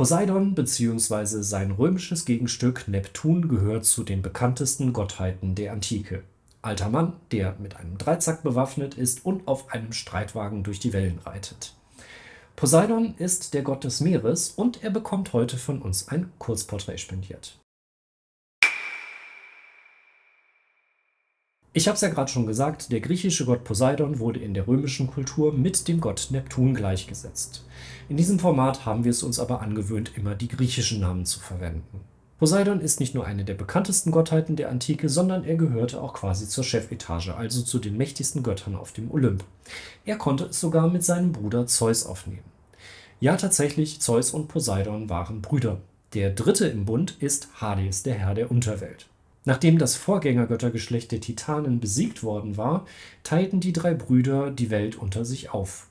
Poseidon bzw. sein römisches Gegenstück Neptun gehört zu den bekanntesten Gottheiten der Antike. Alter Mann, der mit einem Dreizack bewaffnet ist und auf einem Streitwagen durch die Wellen reitet. Poseidon ist der Gott des Meeres und er bekommt heute von uns ein Kurzporträt spendiert. Ich habe es ja gerade schon gesagt, der griechische Gott Poseidon wurde in der römischen Kultur mit dem Gott Neptun gleichgesetzt. In diesem Format haben wir es uns aber angewöhnt, immer die griechischen Namen zu verwenden. Poseidon ist nicht nur eine der bekanntesten Gottheiten der Antike, sondern er gehörte auch quasi zur Chefetage, also zu den mächtigsten Göttern auf dem Olymp. Er konnte es sogar mit seinem Bruder Zeus aufnehmen. Ja, tatsächlich, Zeus und Poseidon waren Brüder. Der dritte im Bund ist Hades, der Herr der Unterwelt. Nachdem das Vorgängergöttergeschlecht der Titanen besiegt worden war, teilten die drei Brüder die Welt unter sich auf.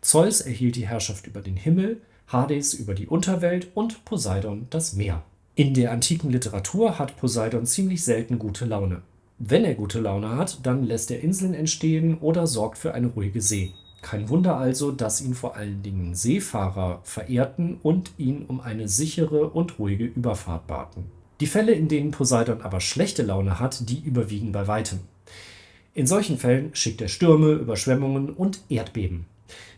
Zeus erhielt die Herrschaft über den Himmel, Hades über die Unterwelt und Poseidon das Meer. In der antiken Literatur hat Poseidon ziemlich selten gute Laune. Wenn er gute Laune hat, dann lässt er Inseln entstehen oder sorgt für eine ruhige See. Kein Wunder also, dass ihn vor allen Dingen Seefahrer verehrten und ihn um eine sichere und ruhige Überfahrt baten. Die Fälle, in denen Poseidon aber schlechte Laune hat, die überwiegen bei weitem. In solchen Fällen schickt er Stürme, Überschwemmungen und Erdbeben.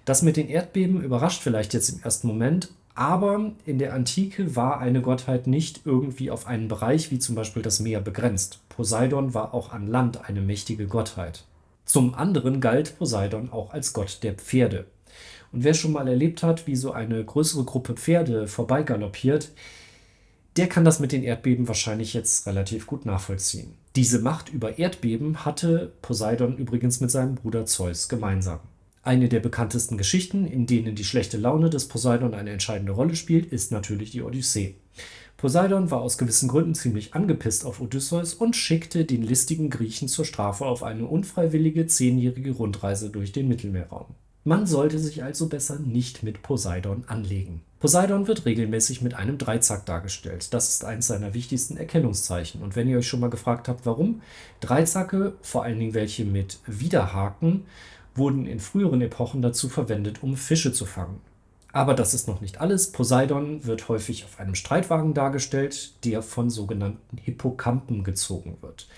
Das mit den Erdbeben überrascht vielleicht jetzt im ersten Moment, aber in der Antike war eine Gottheit nicht irgendwie auf einen Bereich wie zum Beispiel das Meer begrenzt. Poseidon war auch an Land eine mächtige Gottheit. Zum anderen galt Poseidon auch als Gott der Pferde. Und wer schon mal erlebt hat, wie so eine größere Gruppe Pferde vorbeigaloppiert, der kann das mit den Erdbeben wahrscheinlich jetzt relativ gut nachvollziehen. Diese Macht über Erdbeben hatte Poseidon übrigens mit seinem Bruder Zeus gemeinsam. Eine der bekanntesten Geschichten, in denen die schlechte Laune des Poseidon eine entscheidende Rolle spielt, ist natürlich die Odyssee. Poseidon war aus gewissen Gründen ziemlich angepisst auf Odysseus und schickte den listigen Griechen zur Strafe auf eine unfreiwillige 10-jährige Rundreise durch den Mittelmeerraum. Man sollte sich also besser nicht mit Poseidon anlegen. Poseidon wird regelmäßig mit einem Dreizack dargestellt. Das ist eines seiner wichtigsten Erkennungszeichen. Und wenn ihr euch schon mal gefragt habt, warum, Dreizacke, vor allen Dingen welche mit Widerhaken, wurden in früheren Epochen dazu verwendet, um Fische zu fangen. Aber das ist noch nicht alles. Poseidon wird häufig auf einem Streitwagen dargestellt, der von sogenannten Hippokampen gezogen wird.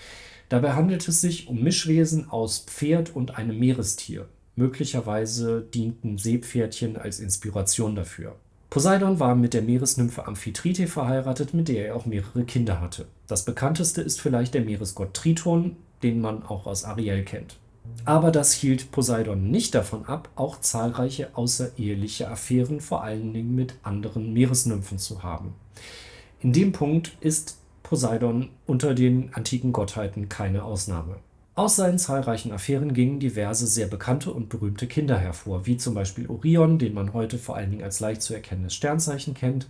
Dabei handelt es sich um Mischwesen aus Pferd und einem Meerestier. Möglicherweise dienten Seepferdchen als Inspiration dafür. Poseidon war mit der Meeresnymphe Amphitrite verheiratet, mit der er auch mehrere Kinder hatte. Das bekannteste ist vielleicht der Meeresgott Triton, den man auch aus Ariel kennt. Aber das hielt Poseidon nicht davon ab, auch zahlreiche außereheliche Affären, vor allen Dingen mit anderen Meeresnymphen, zu haben. In dem Punkt ist Poseidon unter den antiken Gottheiten keine Ausnahme. Aus seinen zahlreichen Affären gingen diverse sehr bekannte und berühmte Kinder hervor, wie zum Beispiel Orion, den man heute vor allen Dingen als leicht zu erkennendes Sternzeichen kennt,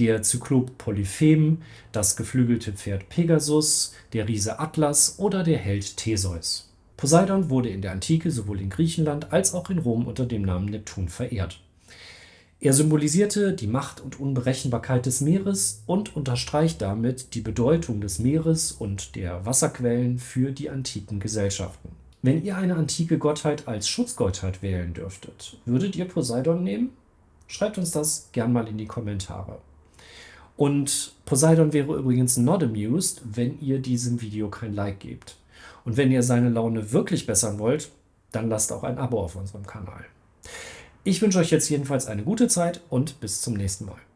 der Zyklop Polyphem, das geflügelte Pferd Pegasus, der Riese Atlas oder der Held Theseus. Poseidon wurde in der Antike sowohl in Griechenland als auch in Rom unter dem Namen Neptun verehrt. Er symbolisierte die Macht und Unberechenbarkeit des Meeres und unterstreicht damit die Bedeutung des Meeres und der Wasserquellen für die antiken Gesellschaften. Wenn ihr eine antike Gottheit als Schutzgottheit wählen dürftet, würdet ihr Poseidon nehmen? Schreibt uns das gern mal in die Kommentare. Und Poseidon wäre übrigens not amused, wenn ihr diesem Video kein Like gebt. Und wenn ihr seine Laune wirklich bessern wollt, dann lasst auch ein Abo auf unserem Kanal. Ich wünsche euch jetzt jedenfalls eine gute Zeit und bis zum nächsten Mal.